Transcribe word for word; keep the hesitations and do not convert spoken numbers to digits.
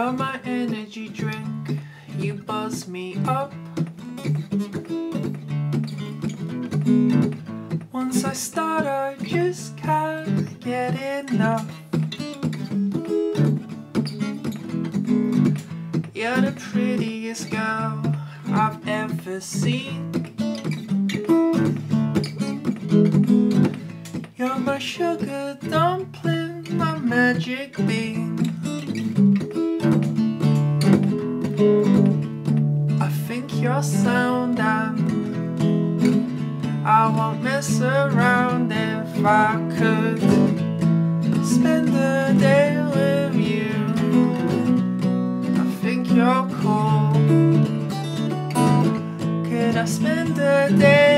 You're my energy drink, you buzz me up. Once I start, I just can't get enough. You're the prettiest girl I've ever seen. You're my sugar dumpling, my magic bean. I think you're sound and I won't mess around. If I could spend the day with you, I think you're cool. Could I spend the day?